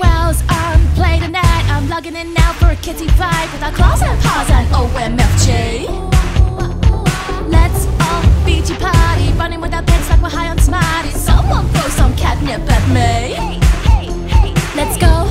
Wells on play tonight. I'm logging in now for a kitty fight with our claws and paws and OMFG. Let's all beachy party, running with our pets like we're high on Smarties. Someone throw some catnip at me. Let's go.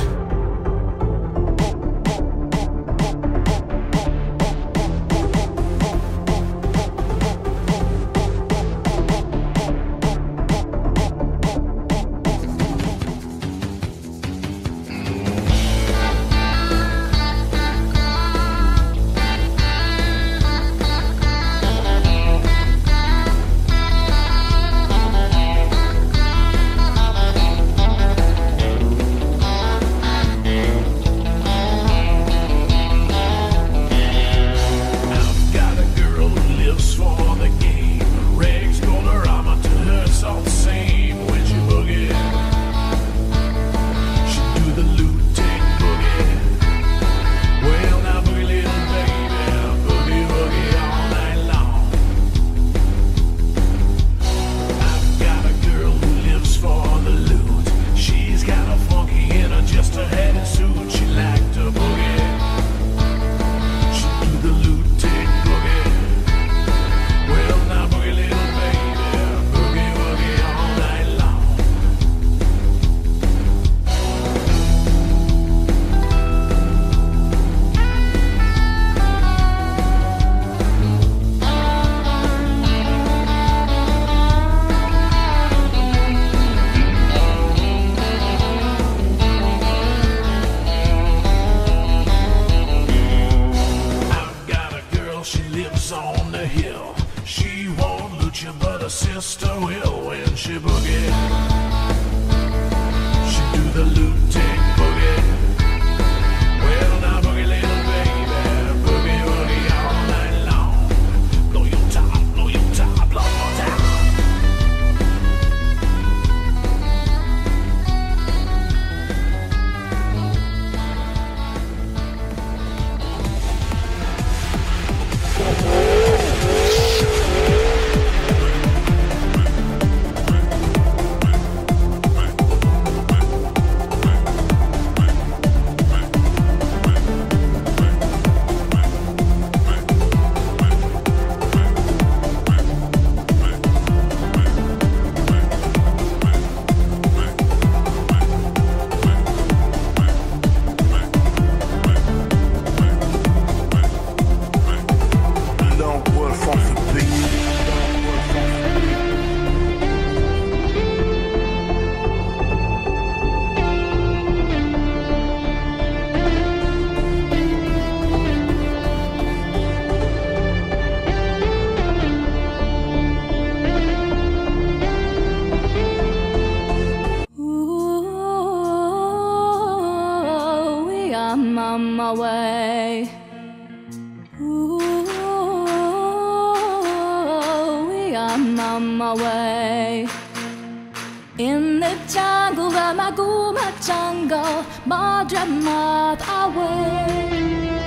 Sister will when she boogie. She do the loot take boogie. Well now boogie little baby, boogie boogie all night long. Blow your top, blow your top. I'm on my way. Ooh, I'm on my way. In the jungle, where my jungle, my dream, my way.